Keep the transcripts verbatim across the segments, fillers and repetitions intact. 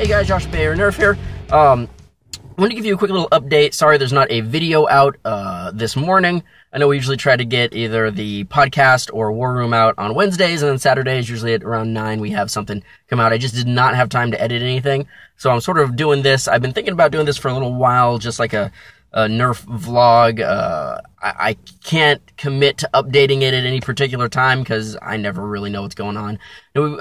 Hey guys, Josh Bay Nerf here. Um, I wanted to give you a quick little update. Sorry there's not a video out uh, this morning. I know we usually try to get either the podcast or War Room out on Wednesdays, and then Saturdays, usually at around nine, we have something come out. I just did not have time to edit anything, so I'm sort of doing this. I've been thinking about doing this for a little while, just like a, a Nerf vlog. Uh, I, I can't commit to updating it at any particular time because I never really know what's going on.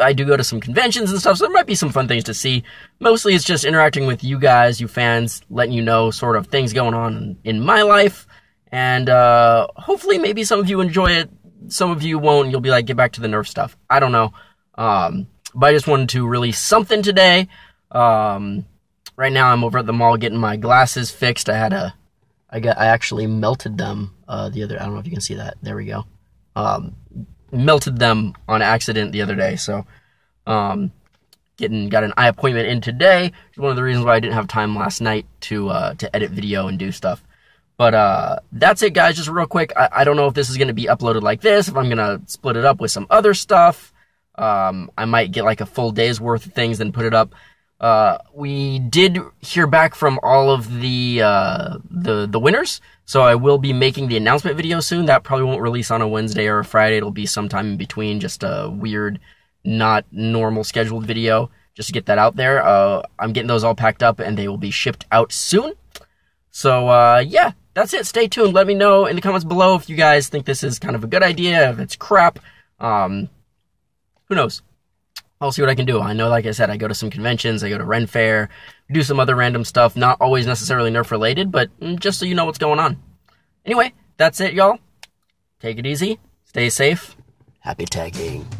I do go to some conventions and stuff, so there might be some fun things to see. Mostly it's just interacting with you guys, you fans, letting you know sort of things going on in my life. And uh, hopefully maybe some of you enjoy it, some of you won't, and you'll be like, get back to the Nerf stuff. I don't know. Um, but I just wanted to release something today. Um, right now I'm over at the mall getting my glasses fixed. I had a, I got, I actually melted them uh, the other, I don't know if you can see that. There we go. Um, melted them on accident the other day. So um, getting, got an eye appointment in today. It's one of the reasons why I didn't have time last night to, uh, to edit video and do stuff. But uh, that's it, guys. Just real quick, I, I don't know if this is going to be uploaded like this, if I'm going to split it up with some other stuff. Um, I might get like a full day's worth of things, then put it up. Uh, we did hear back from all of the, uh, the the winners, so I will be making the announcement video soon. That probably won't release on a Wednesday or a Friday. It'll be sometime in between, just a weird, not normal scheduled video, just to get that out there. Uh, I'm getting those all packed up, and they will be shipped out soon. So, uh, yeah. That's it. Stay tuned. Let me know in the comments below if you guys think this is kind of a good idea, if it's crap. Um, who knows? I'll see what I can do. I know, like I said, I go to some conventions. I go to Renfair. Do some other random stuff. Not always necessarily Nerf-related, but just so you know what's going on. Anyway, that's it, y'all. Take it easy. Stay safe. Happy tagging.